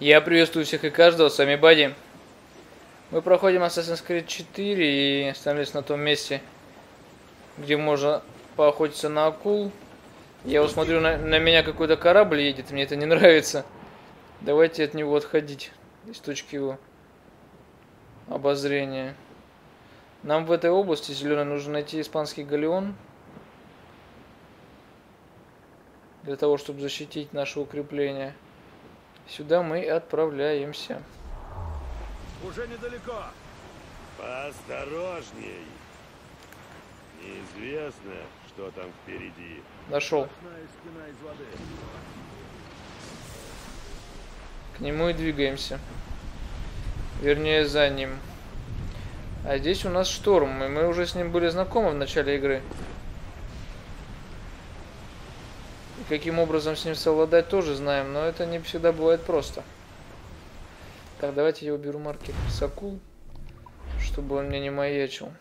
Я приветствую всех и каждого, с вами Бадди. Мы проходим Assassin's Creed 4 и остановились на том месте, где можно поохотиться на акул. Я вот смотрю, на меня какой-то корабль едет, мне это не нравится. Давайте от него отходить, из точки его обозрения. Нам в этой области зеленой нужно найти испанский галеон, для того, чтобы защитить наше укрепление. Сюда мы отправляемся. Уже недалеко. Поосторожней. Неизвестно, что там впереди. Нашел. К нему и двигаемся. Вернее, за ним. А здесь у нас шторм, и мы уже с ним были знакомы в начале игры. Каким образом с ним совладать, тоже знаем, но это не всегда бывает просто. Так, давайте я уберу маркер с акул, чтобы он мне не маячил.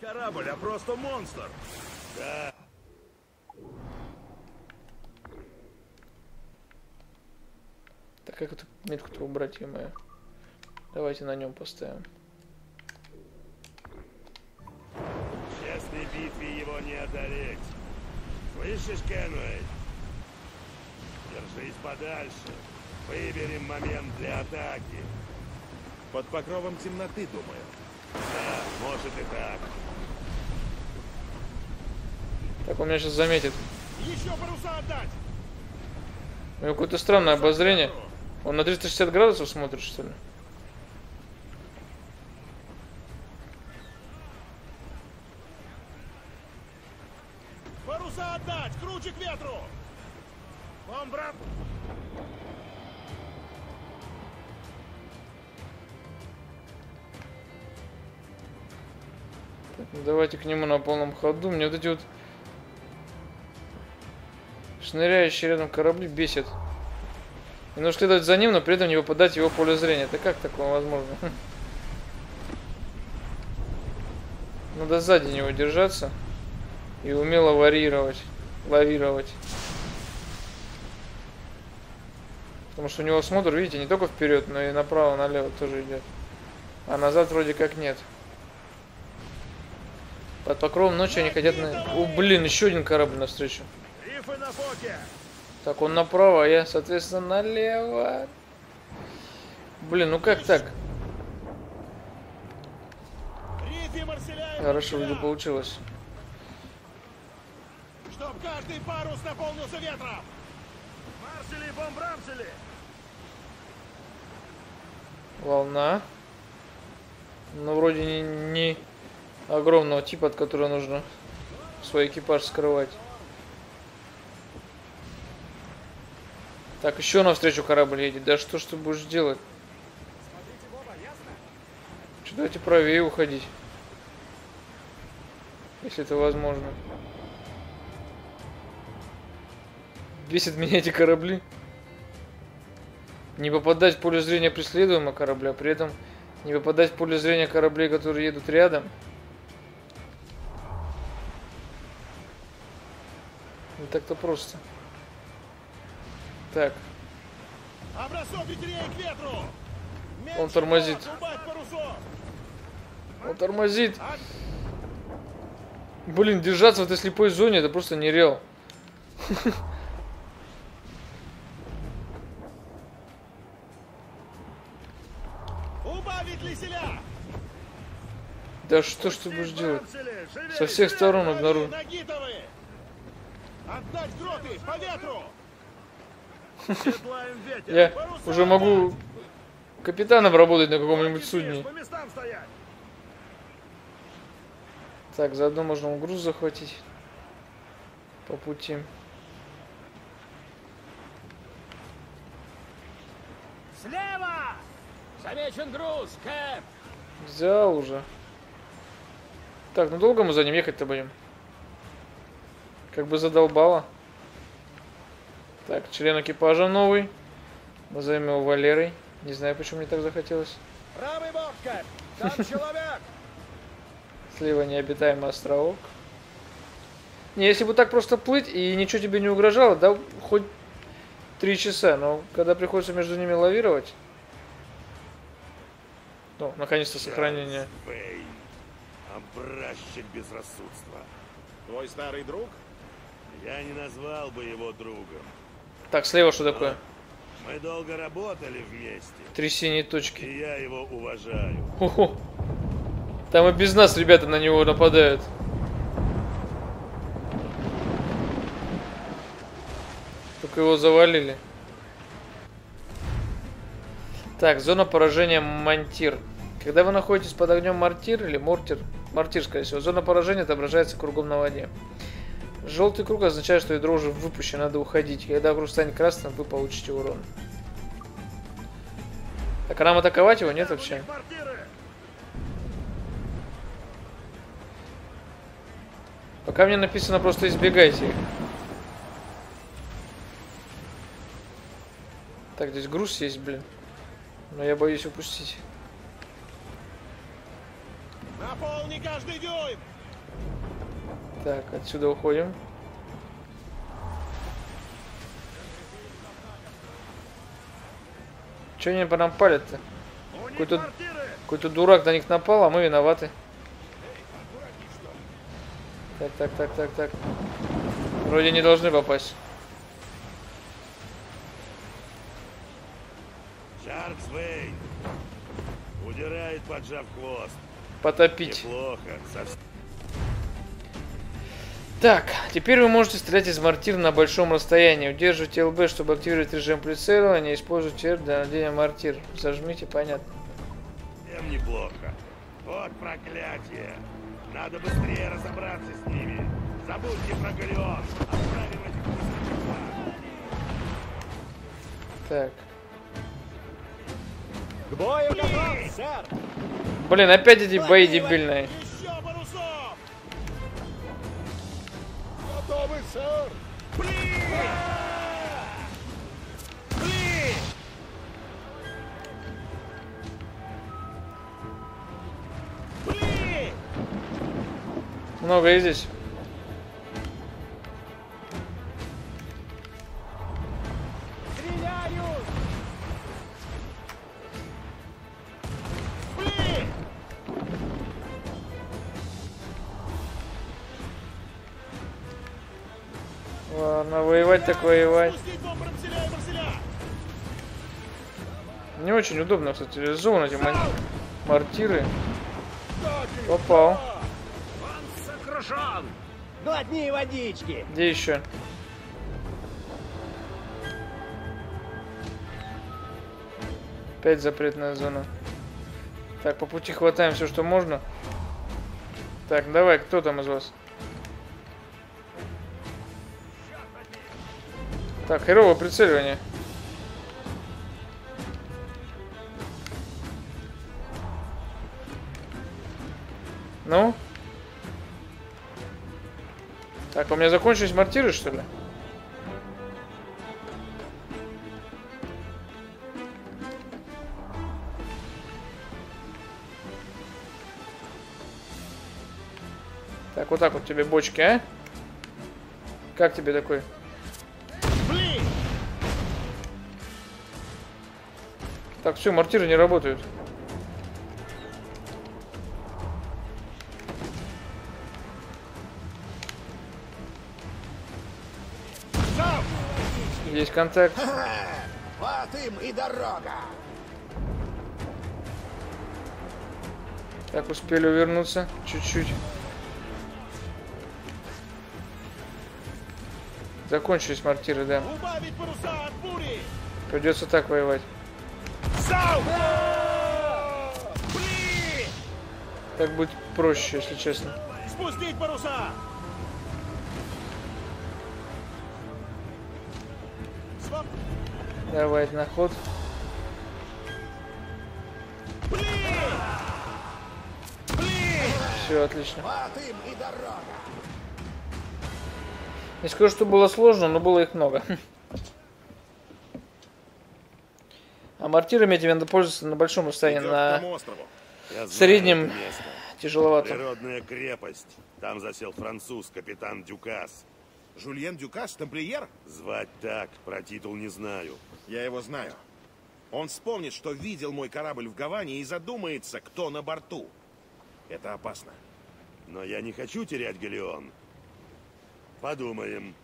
Корабль, а просто монстр! Да. Так, как эту метку-то убрать, е-мое? Давайте на нем поставим. Битве его не одолеть. Слышишь, Кенуэй? Держись подальше. Выберем момент для атаки. Под покровом темноты, думаю. Да, может и так. Так, он меня сейчас заметит. Еще паруса отдать! У него какое-то странное обозрение. Он на 360 градусов смотрит, что ли? Отдать! Круче к ветру! Вам, брат! Так, ну давайте к нему на полном ходу. Мне вот эти вот шныряющие рядом корабли бесят. И нужно следовать за ним, но при этом не выпадать в его поле зрения. Да как такое возможно? Надо сзади него держаться. И умело лавировать. Потому что у него смотр, видите, не только вперед, но и направо-налево тоже идет. А назад вроде как нет. Под покровом ночи они хотят... О, блин, еще один корабль навстречу. Так, он направо, а я, соответственно, налево. Блин, ну как так? Хорошо, вроде получилось. Чтоб каждый парус наполнился ветром! Марсели и бомбрамсели! Волна. Ну, вроде не огромного типа, от которого нужно свой экипаж скрывать. Так, еще навстречу корабль едет. Да что ж ты будешь делать? Что, давайте правее уходить. Если это возможно. Бесит меня эти корабли. Не попадать в поле зрения преследуемого корабля, при этом не попадать в поле зрения кораблей, которые едут рядом. Не так-то просто. Так. Он тормозит. Он тормозит. Блин, держаться в этой слепой зоне — это просто нереал. Да что ж ты будешь делать? Со всех сторон обнаружил. Я уже могу капитаном работать на каком-нибудь судне. Так, заодно можно груз захватить по пути. Слева! Замечен груз, Кэп! Взял уже. Так, ну долго мы за ним ехать-то будем? Как бы задолбало. Так, член экипажа новый. Назовем его Валерой. Не знаю, почему мне так захотелось. Правый борт, Кэп! Там человек! Слева необитаемый островок. Не, если бы так просто плыть и ничего тебе не угрожало, да хоть 3 часа, но когда приходится между ними лавировать... Ну, наконец-то сохранение. Вейн, образчик безрассудства. Твой старый друг? Я не назвал бы его другом. Так, слева что такое? Мы долго работали вместе. 3 синие точки. И я его уважаю. Хо-хо. Там и без нас ребята на него нападают. Только его завалили. Так, зона поражения мантир. Когда вы находитесь под огнем мортир или мортир, скорее всего, зона поражения отображается кругом на воде. Желтый круг означает, что ядро уже выпущено, надо уходить. Когда круг станет красным, вы получите урон. Так, а нам атаковать его? Нет вообще. Пока мне написано просто избегайте их. Так, здесь груз есть, блин. Но я боюсь упустить. Наполни каждый дюйм! Так, отсюда уходим. Че они по нам палят-то? Какой-то дурак на них напал, а мы виноваты. Так. Вроде не должны попасть. Чарльз Вейн удирает, поджав хвост. Потопить. Неплохо, совсем. Так, теперь вы можете стрелять из мортир на большом расстоянии. Удерживайте ЛБ, чтобы активировать режим прицеливания. Используйте R для наведения мортир. Зажмите, понятно. Всем неплохо. Вот проклятие. Надо быстрее разобраться с ними. Забудьте про галеон. Отправим этих высоких. Так. К бою готов, сэр! Блин, опять эти бои дебильные. Много и здесь. Ладно, воевать так воевать. Не очень удобно, кстати, реализованы эти мортиры. Попал. Глотни водички. Где еще? Опять запретная зона. Так, по пути хватаем все, что можно. Так, давай, кто там из вас? Так, херово прицеливание. Ну? Так, у меня закончились мортиры, что ли? Так, вот так вот тебе бочки, а? Как тебе такой? Так, все, мортиры не работают. Есть контакт. Вот им и дорога. Так, успели увернуться чуть-чуть. Закончились мортиры, да. Придется так воевать. Так будет проще, если честно. Спустить паруса! Давай на ход. Все отлично. Не скажу, что было сложно, но было их много. А мортирами этими надо пользоваться на большом расстоянии, на среднем тяжеловато. Природная крепость. Там засел француз, капитан Дюкас. Жюльен Дюкас, тамплиер? Звать так, про титул не знаю. Я его знаю. Он вспомнит, что видел мой корабль в Гаване и задумается, кто на борту. Это опасно. Но я не хочу терять галеон. Подумаем.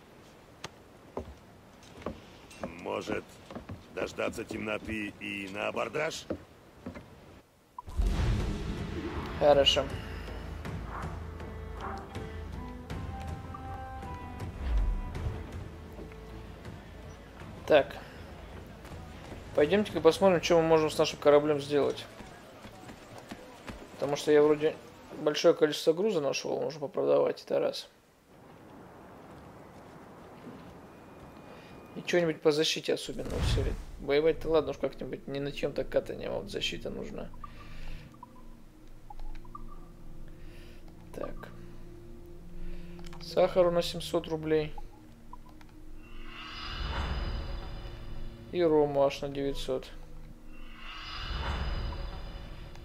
Может, дождаться темноты и на абордаж? Хорошо. Так. Пойдемте-ка посмотрим, что мы можем с нашим кораблем сделать. Потому что я вроде большое количество груза нашел, можно попродавать, это раз. И что-нибудь по защите особенно усилить. Воевать-то ладно уж как-нибудь, не на чем-то катание, а вот защита нужна. Так. Сахару на 700 рублей. И рому аж на 900.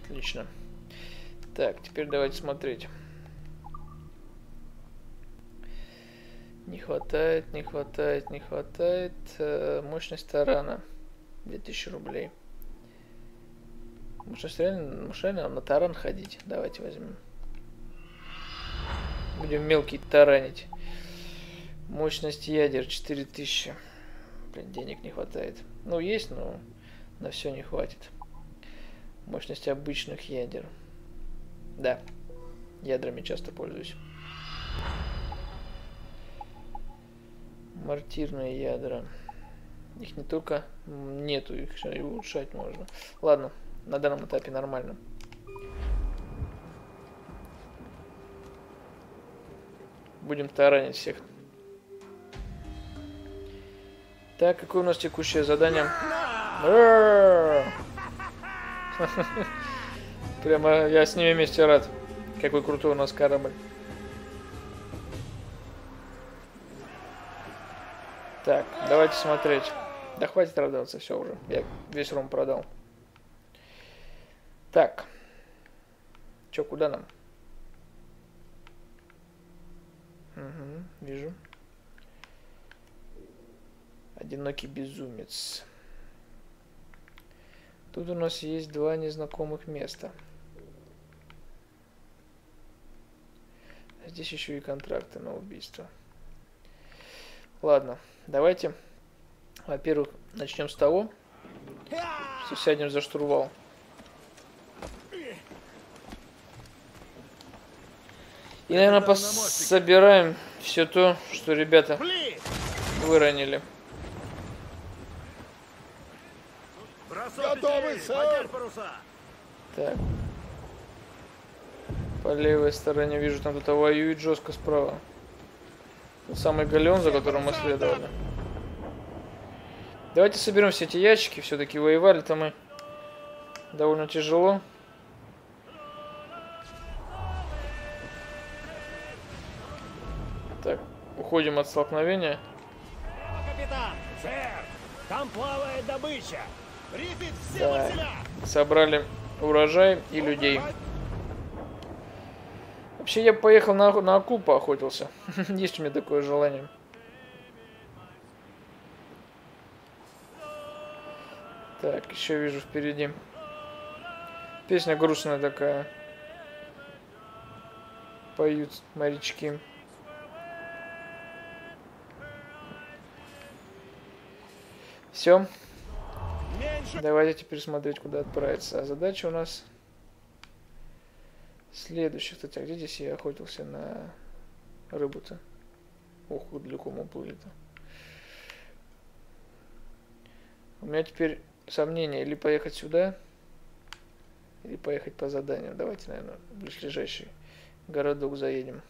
Отлично. Так, теперь давайте смотреть. Не хватает, не хватает, не хватает. Мощность тарана. 2000 рублей. Может, реально на таран ходить? Давайте возьмем. Будем мелкий таранить. Мощность ядер 4000. Блин, денег не хватает. Ну, есть, но на все не хватит. Мощность обычных ядер. Да, ядрами часто пользуюсь. Мортирные ядра. Их не только нету, их и улучшать можно. Ладно, на данном этапе нормально. Будем таранить всех. Так, какое у нас текущее задание? Прямо я с ними вместе рад. Какой крутой у нас корабль. Так, давайте смотреть. Да хватит радоваться, все уже. Я весь ром продал. Так. Че, куда нам? Угу, вижу. Одинокий безумец. Тут у нас есть два незнакомых места. Здесь еще и контракты на убийство. Ладно, давайте, во-первых, начнем с того, что сядем за штурвал. И, наверное, собираем все то, что ребята выронили. Готовы, сэр! Так. По левой стороне вижу, там кто-то воюет жестко справа. Тот самый галеон, за которым мы следовали. Давайте соберем все эти ящики. Все-таки воевали-то мы довольно тяжело. Так, уходим от столкновения. Капитан, сэр, там плавает добыча. Да. Собрали урожай и людей. Вообще я поехал на аку поохотился. Есть у меня такое желание. Так, еще вижу впереди. Песня грустная такая. Поют морячки. Все. Давайте теперь смотреть, куда отправиться. А задача у нас следующая. Кстати, а где здесь я охотился на рыбу-то? Ох, как далеко мы уплыли-то. У меня теперь сомнение, или поехать сюда, или поехать по заданию. Давайте, наверное, в ближайший городок заедем.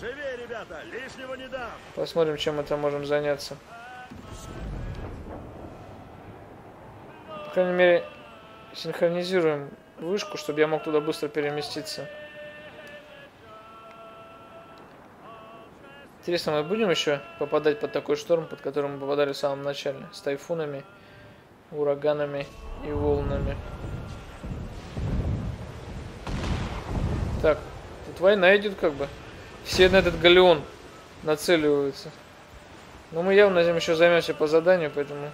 Живее, ребята, лишнего не дам. Посмотрим, чем мы там можем заняться. По крайней мере, синхронизируем вышку, чтобы я мог туда быстро переместиться. Интересно, мы будем еще попадать под такой шторм, под который мы попадали в самом начале? С тайфунами, ураганами и волнами. Так, тут война идет как бы. Все на этот галеон нацеливаются. Но мы явно этим еще займемся по заданию, поэтому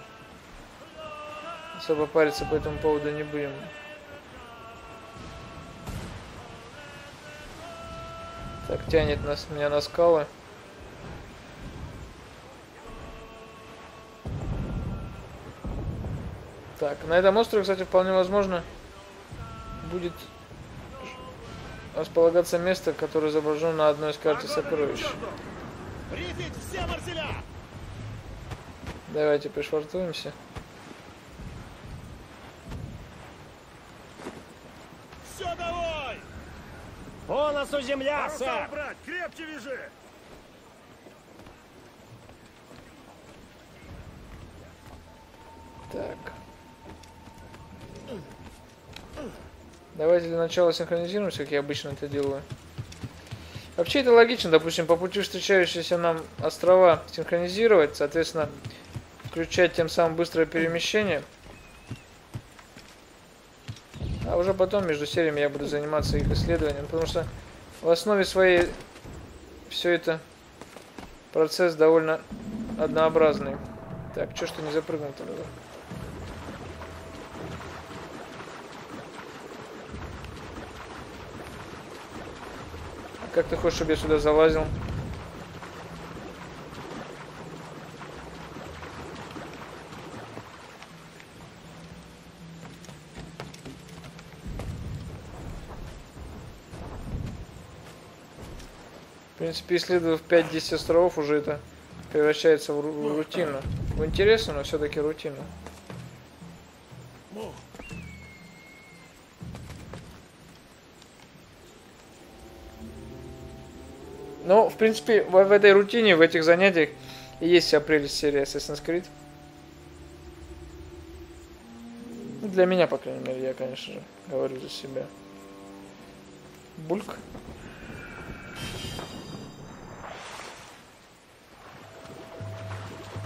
особо париться по этому поводу не будем. Так, тянет нас, меня на скалы. Так, на этом острове, кстати, вполне возможно будет располагаться место, которое изображено на одной из карт сокровищ. Давайте пришвартуемся. Все, давай! Полосу земля, сэр! Брат, крепче вяжи! Так. Давайте для начала синхронизируемся, как я обычно это делаю. Вообще это логично, допустим, по пути встречающиеся нам острова синхронизировать, соответственно, включать тем самым быстрое перемещение. А уже потом между сериями я буду заниматься их исследованием, потому что в основе своей все это процесс довольно однообразный. Так, чё ж ты не запрыгнул тогда? Как ты хочешь, чтобы я сюда залазил? В принципе, исследовав 5-10 островов, уже это превращается в рутину. В интересно, но все-таки рутина. Ну, в принципе, в этой рутине, в этих занятиях и есть вся прелесть серии Assassin's Creed. Для меня, по крайней мере, я, конечно же, говорю за себя. Бульк.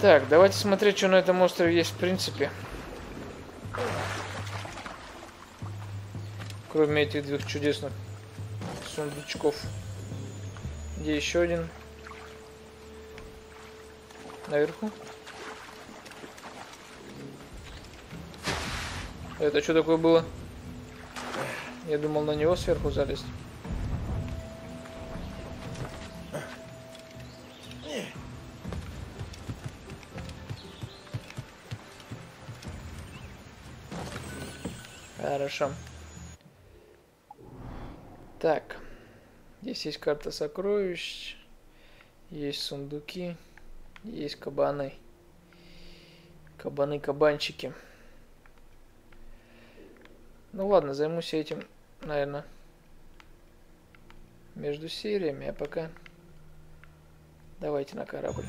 Так, давайте смотреть, что на этом острове есть в принципе. Кроме этих двух чудесных сундучков. Где еще один? Наверху. Это что такое было? Я думал, на него сверху залезть. Хорошо. Так. Здесь есть карта сокровищ, есть сундуки, есть кабаны. Кабаны-кабанчики. Ну ладно, займусь этим, наверное, между сериями, а пока давайте на корабль.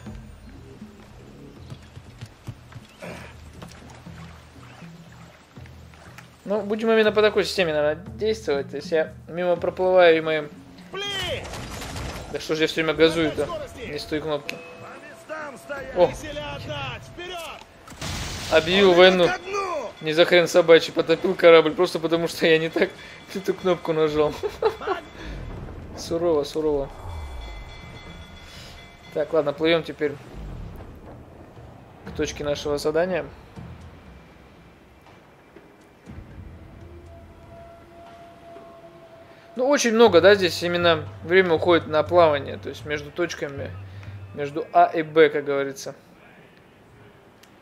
Ну, будем именно по такой системе, наверное, действовать. То есть я мимо проплываю и моим... Да что же я все время газую-то? Не с той кнопки. О! Объявил войну. Не за хрен собачий. Потопил корабль. Просто потому, что я не так эту кнопку нажал. Сурово, сурово. Так, ладно, плывем теперь к точке нашего задания. Ну, очень много, да, здесь именно время уходит на плавание, то есть между точками, между А и Б, как говорится.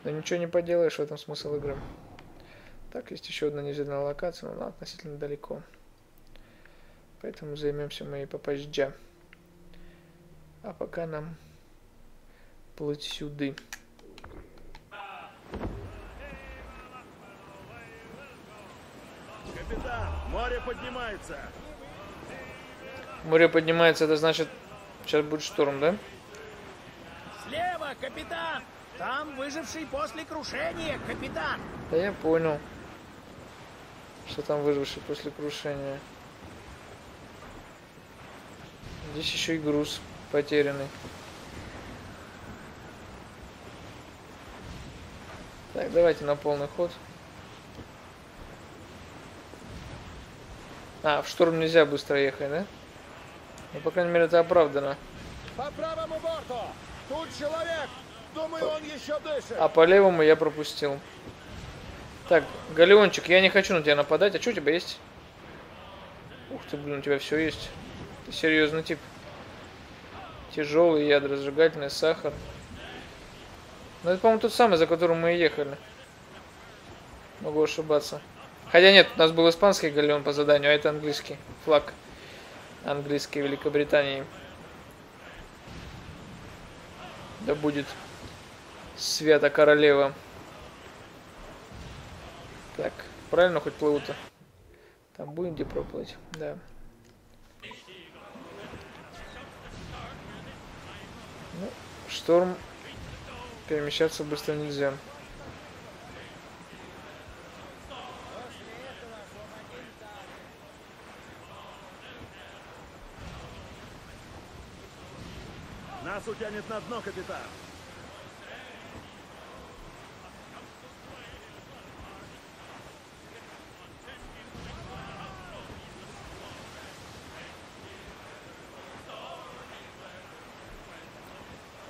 Но ничего не поделаешь, в этом смысл игры. Так, есть еще одна неизвестная локация, но она относительно далеко. Поэтому займемся мы и попозже. А пока нам плыть сюда. Капитан, море поднимается! Море поднимается, это значит, сейчас будет шторм, да? Слева, капитан! Там выживший после крушения, капитан! Да я понял, что там выживший после крушения. Здесь еще и груз потерянный. Так, давайте на полный ход. А, в шторм нельзя быстро ехать, да? Ну, по крайней мере, это оправдано. По правому борту! Тут человек! Думаю, он еще дышит. А по левому я пропустил. Так, Галеончик, я не хочу на тебя нападать. А что у тебя есть? Ух ты, блин, у тебя все есть. Ты серьезный тип. Тяжелые ядра, сжигательный сахар. Ну, это, по-моему, тот самый, за которым мы и ехали. Могу ошибаться. Хотя нет, у нас был испанский галеон по заданию, а это английский. Флаг английской Великобритании. Да будет свята королева. Так, правильно хоть плыву-то? Там будем где проплыть, да. Ну, шторм. Перемещаться быстро нельзя. Нас утянет на дно, капитан.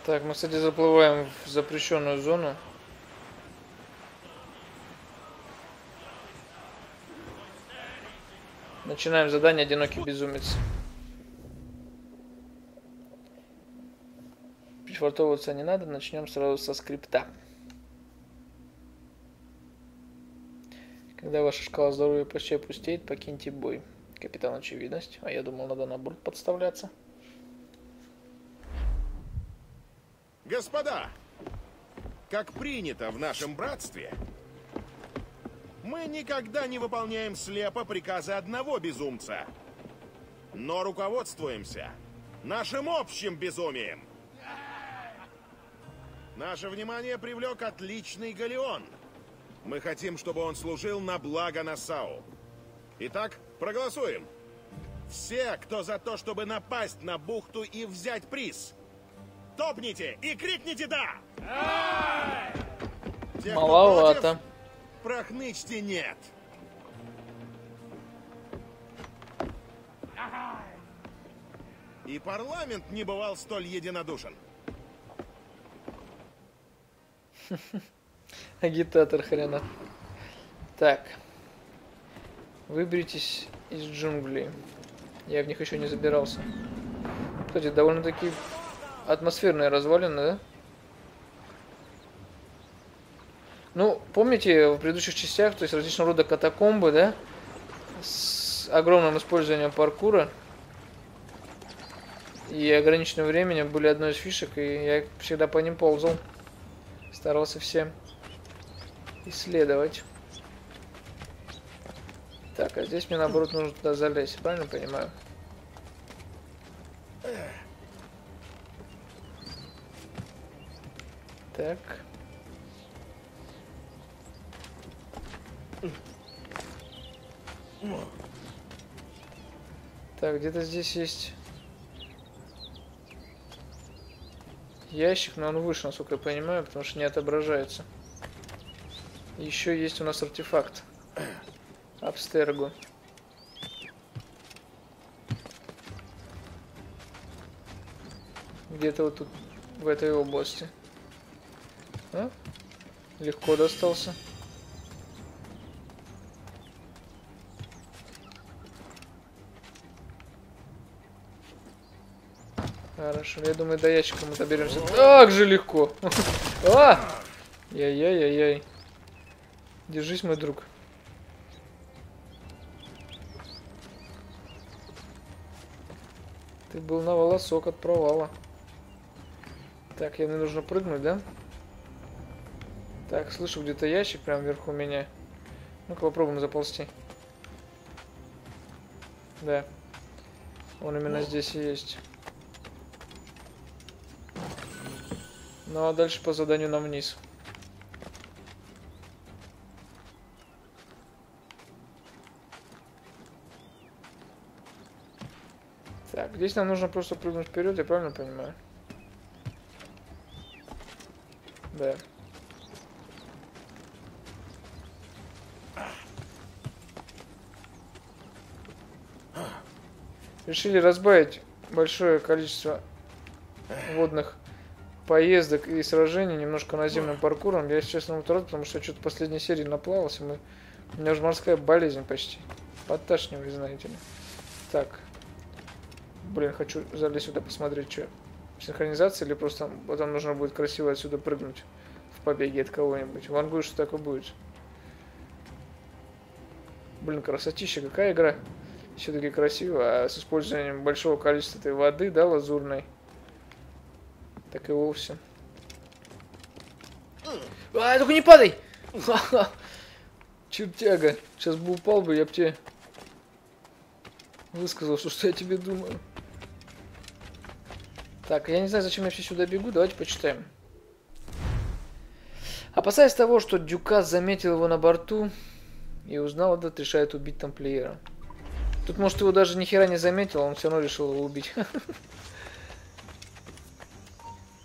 Так, мы, кстати, заплываем в запрещенную зону. Начинаем задание «Одинокий безумец». Пришвартовываться не надо, начнем сразу со скрипта. Когда ваша шкала здоровья почти опустеет, покиньте бой. Капитан Очевидность. А я думал, надо на борт подставляться. Господа, как принято в нашем братстве, мы никогда не выполняем слепо приказы одного безумца, но руководствуемся нашим общим безумием. Наше внимание привлек отличный галеон. Мы хотим, чтобы он служил на благо Нассау. Итак, проголосуем. Все, кто за то, чтобы напасть на бухту и взять приз... Топните и крикните «да». Те, маловато. Против, прохнычьте «нет». И парламент не бывал столь единодушен. Агитатор хрена. Так. Выберитесь из джунглей. Я в них еще не забирался. Кстати, довольно-таки... атмосферные развалины, да? Ну, помните, в предыдущих частях, то есть различного рода катакомбы, да? С огромным использованием паркура и ограниченным временем были одной из фишек, и я всегда по ним ползал. Старался все исследовать. Так, а здесь мне, наоборот, нужно туда залезть, правильно понимаю? Так. Так, где-то здесь есть ящик, но он выше, насколько я понимаю, потому что не отображается. Еще есть у нас артефакт. Абстерго. Где-то вот тут, в этой области. А? Легко достался. Хорошо, я думаю, до ящика мы доберемся. Так же легко. Яй-яй-яй-яй. Держись, мой друг. Ты был на волосок от провала. Так, я мне нужно прыгнуть, да? Так, слышу где-то ящик прям вверху меня. Ну-ка попробуем заползти. Да. Он именно здесь и есть. Ну а дальше по заданию нам вниз. Так, здесь нам нужно просто прыгнуть вперед, я правильно понимаю? Да. Решили разбавить большое количество водных поездок и сражений, немножко наземным паркуром. Я, если честно, утрат, потому что я что-то в последней серии наплавался. У меня же морская болезнь почти. Подташнивает, знаете ли. Так. Блин, хочу залезть сюда, посмотреть, что. Синхронизация или просто потом нужно будет красиво отсюда прыгнуть в побеге от кого-нибудь. Вангую, что такое будет. Блин, красотища, какая игра. Все-таки красиво, а с использованием большого количества этой воды, да, лазурной. Так и вовсе. А, только не падай! Чертяга. Сейчас бы упал бы, я бы тебе высказал, что я тебе думаю. Так, я не знаю, зачем я вообще сюда бегу, давайте почитаем. Опасаясь того, что Дюкас заметил его на борту и узнал этот, решает убить тамплиера. Тут, может, его даже нихера не заметил, он все равно решил его убить.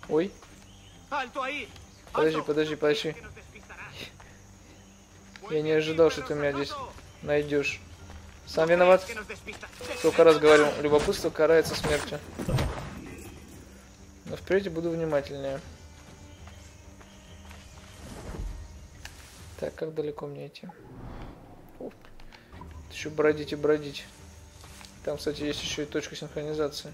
Ой. Подожди. Я не ожидал, что ты меня здесь найдешь. Сам виноват. Сколько раз говорил, любопытство карается смертью. Но впредь буду внимательнее. Так, как далеко мне идти? Оп. Еще бродить и бродить. Там, кстати, есть еще и точка синхронизации.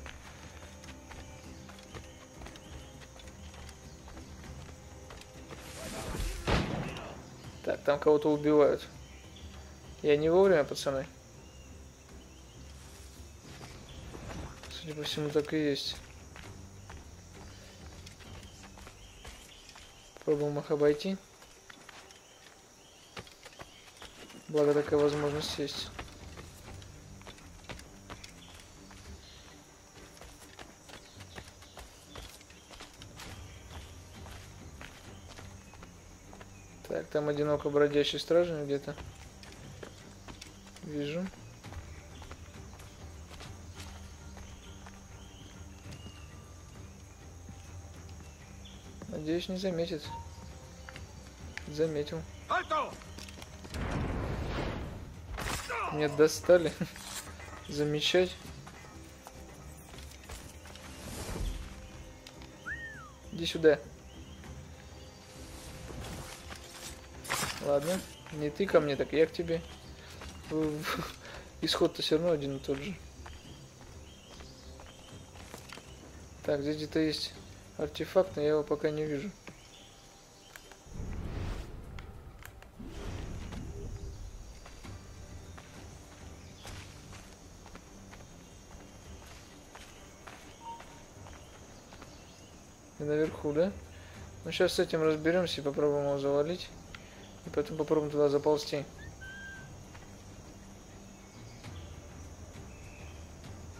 Так, там кого-то убивают. Я не вовремя, пацаны. Судя по всему, так и есть. Попробуем их обойти. Благо, такая возможность есть. Так, там одиноко бродящий стражник где-то. Вижу. Надеюсь, не заметит. Заметил. Меня достали. Замечать. Иди сюда. Ладно. Не ты ко мне, так я к тебе. Исход-то все равно один и тот же. Так, здесь где-то есть артефакт, но я его пока не вижу. Наверху, да? Ну, сейчас с этим разберемся и попробуем его завалить. И потом попробуем туда заползти.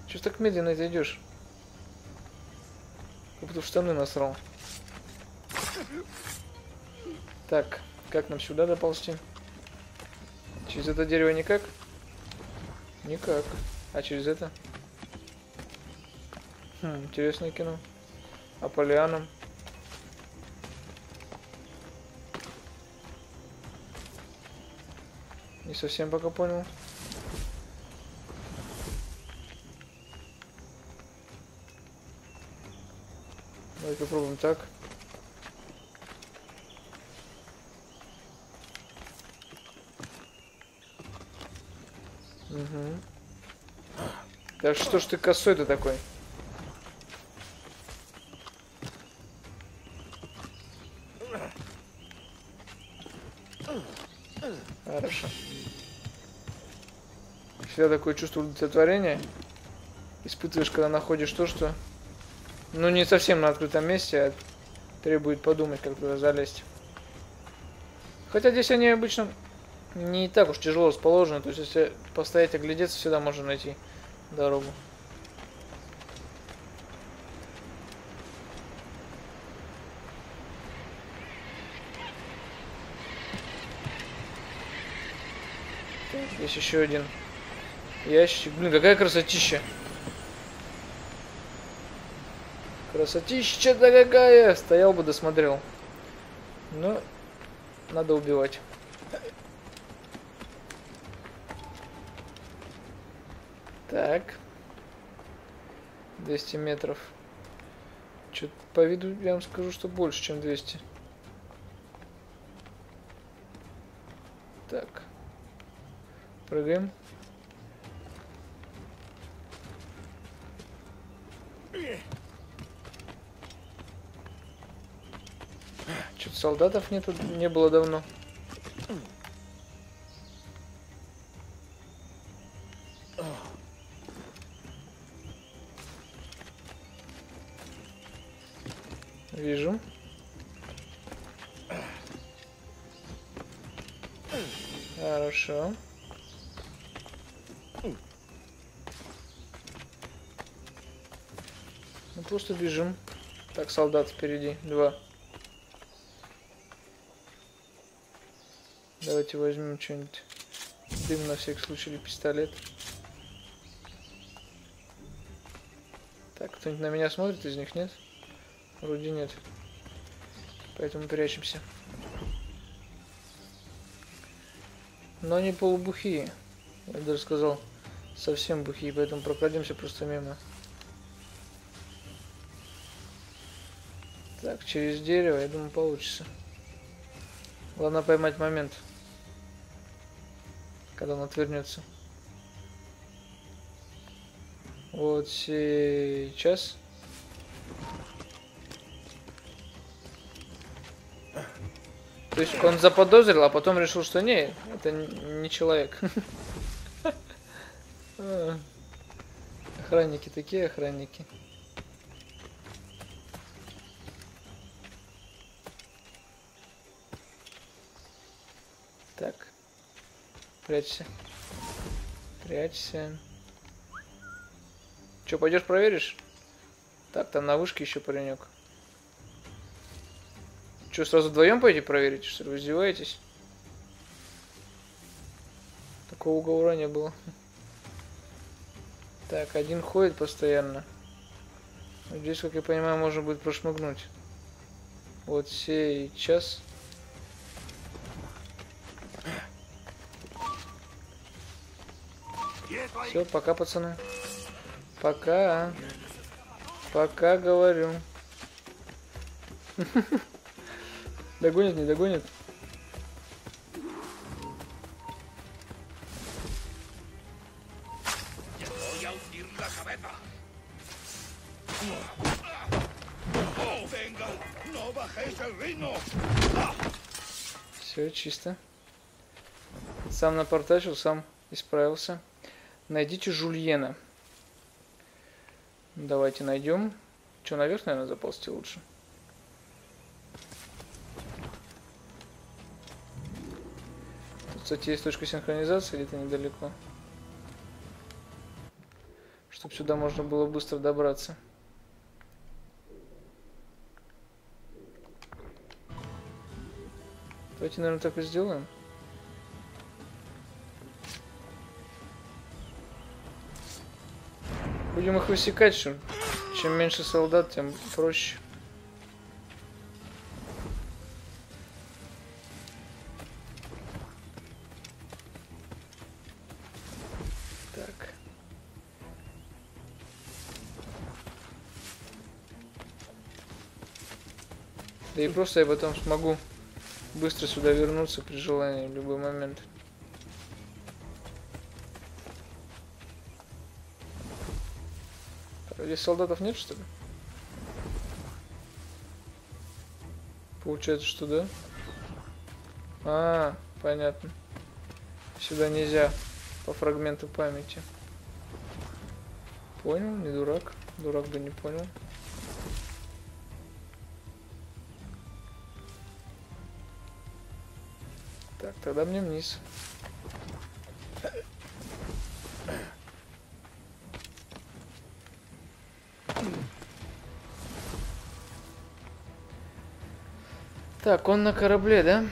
Че так медленно это идешь? Как будто в штаны насрал. Так, как нам сюда доползти? Через это дерево никак? Никак. А через это? Хм, интересное кино. Аполлианом. Не совсем пока понял. Давай попробуем так. Угу. Да что ж ты косой-то такой? Хорошо. Всегда такое чувство удовлетворения испытываешь, когда находишь то, что, ну, не совсем на открытом месте, а требует подумать, как туда залезть. Хотя здесь они обычно не так уж тяжело расположены, то есть если постоять и глядеться, всегда можно найти дорогу. Есть еще один ящик. Блин, какая красотища. Красотища-то какая. Стоял бы, досмотрел. Но надо убивать. Так. 200 метров. Чё-то по виду я вам скажу, что больше, чем 200. Так. Прыгаем. Чё-то солдатов нету, не было давно. Вижу. Хорошо. Мы просто бежим. Так, солдат впереди. Два. Давайте возьмем что-нибудь. Дым на всякий случай или пистолет. Так, кто-нибудь на меня смотрит из них, нет? Вроде нет. Поэтому прячемся. Но они полубухие. Я даже сказал, совсем бухие. Поэтому прокрадемся просто мимо. Так, через дерево, я думаю, получится. Главное поймать момент, когда он отвернется. Вот сейчас. То есть он заподозрил, а потом решил, что не, это не человек. Охранники такие охранники. Так. Прячься. Прячься. Че, пойдешь проверишь? Так, там на вышке еще паренек. Что, сразу вдвоем пойти проверить, что вы издеваетесь? Такого уговора не было. Так, один ходит постоянно. Здесь, как я понимаю, можно будет прошмыгнуть. Вот сейчас. Все, пока, пацаны. Пока. Пока, говорю. Догонит, не догонит? Все чисто. Сам напортачил, сам исправился. Найдите Жюльена. Давайте найдем. Че, наверх, наверное, заползти лучше? Кстати, есть точка синхронизации, где-то недалеко. Чтобы сюда можно было быстро добраться. Давайте, наверное, так и сделаем. Будем их высекать, что ли? Чем меньше солдат, тем проще. Да и просто я потом смогу быстро сюда вернуться при желании в любой момент. Здесь солдатов нет, что ли? Получается, что да? А, понятно. Сюда нельзя по фрагменту памяти. Понял, не дурак. Дурак бы не понял. Так, тогда мне вниз. Так, он на корабле, да?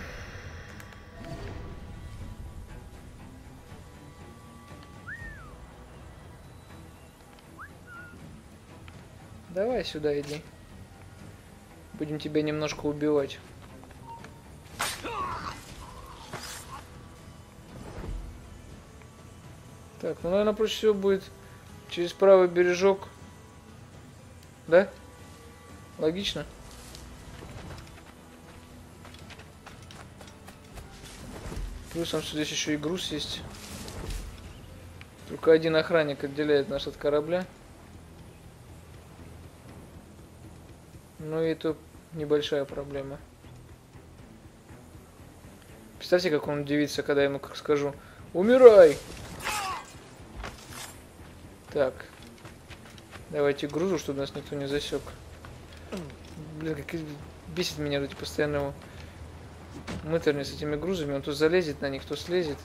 Давай сюда иди. Будем тебя немножко убивать. Так, ну, наверное, проще всего будет через правый бережок Да? Логично. Плюсом, что здесь еще и груз есть. Только один охранник отделяет нас от корабля. Но это небольшая проблема. Представьте, как он удивится, когда я ему как скажу: умирай! Так. Давайте грузу, чтобы нас никто не засек. Блин, как бесит меня люди постоянного мытарни с этими грузами. Он то залезет на них, то слезет.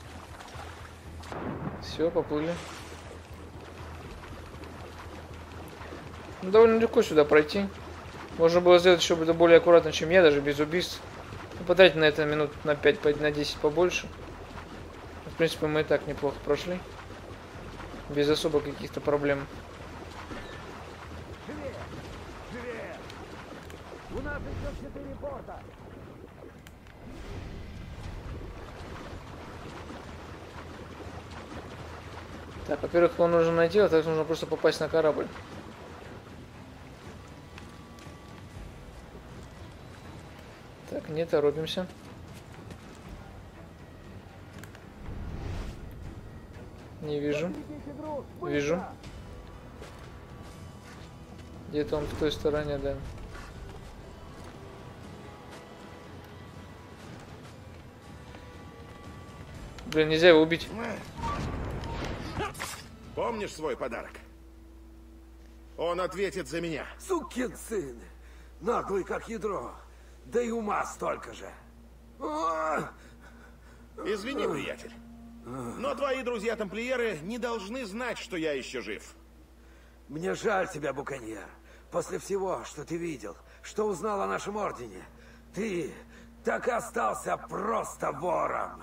Все, поплыли. Ну, довольно легко сюда пройти. Можно было сделать еще более аккуратно, чем я, даже без убийств. Потратить на это минут на 5, на 10 побольше. В принципе, мы и так неплохо прошли. Без особо каких-то проблем. У нас еще 4 борта. Так, во-первых, его нужно найти, а так нужно просто попасть на корабль. Так, не торопимся. Не вижу. Вижу. Где-то он в той стороне, да. Блин, нельзя его убить. Помнишь свой подарок? Он ответит за меня. Сукин сын. Наглый, как ядро. Да и ума столько же. Извини, приятель. Но твои друзья-тамплиеры не должны знать, что я еще жив. Мне жаль тебя, Буконьер. После всего, что ты видел, что узнал о нашем ордене, ты так остался просто вором.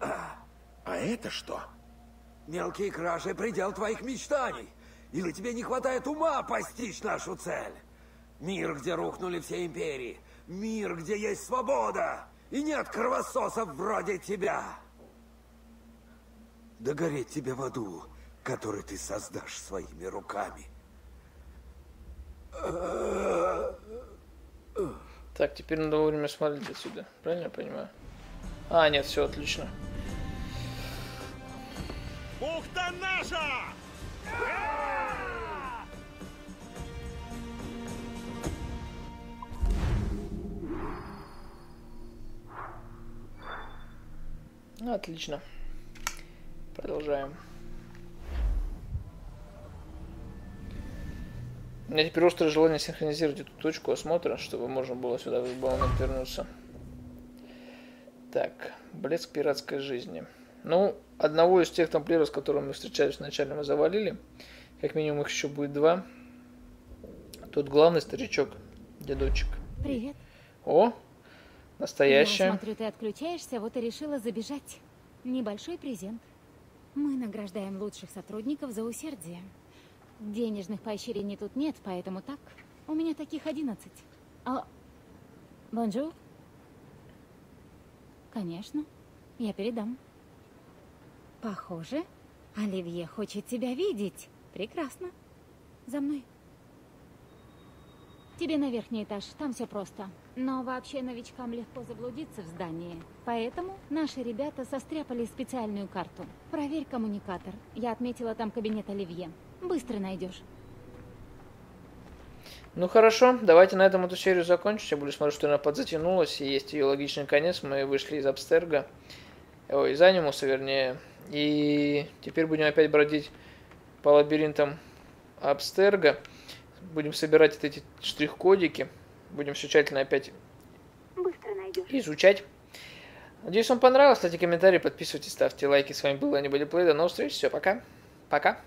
А это что? Мелкие кражи — предел твоих мечтаний. Или тебе не хватает ума постичь нашу цель? Мир, где рухнули все империи. Мир, где есть свобода. И нет кровососов вроде тебя. Да гореть тебе в аду, который ты создашь своими руками. Так, теперь надо вовремя смотреть отсюда. Правильно я понимаю? А, нет, все отлично. Бухта наша! Отлично. Продолжаем. У меня теперь острое желание синхронизировать эту точку осмотра, чтобы можно было сюда в баллон вернуться. Так, блеск пиратской жизни. Ну, одного из тех тамплиеров, с которым мы встречались вначале, мы завалили. Как минимум их еще будет 2. Тут главный старичок, дедочек. Привет. О, настоящая. Я смотрю, ты отключаешься, вот и решила забежать. Небольшой презент. Мы награждаем лучших сотрудников за усердие. Денежных поощрений тут нет, поэтому так. У меня таких 11. А... Бонжур? Конечно. Я передам. Похоже, Оливье хочет тебя видеть. Прекрасно. За мной. Тебе на верхний этаж, там все просто. Но вообще новичкам легко заблудиться в здании. Поэтому наши ребята состряпали специальную карту. Проверь коммуникатор. Я отметила там кабинет Оливье. Быстро найдешь. Ну хорошо, давайте на этом эту серию закончить. Я буду смотреть, что она подзатянулась. И есть ее логичный конец. Мы вышли из Абстерго. Ой, из Анимуса, вернее. И теперь будем опять бродить по лабиринтам Абстерго. Будем собирать эти штрих-кодики. Будем все тщательно опять изучать. Надеюсь, вам понравилось. Ставьте комментарии, подписывайтесь, ставьте лайки. С вами был AnyBuddyPlay. До новых встреч. Все, пока. Пока.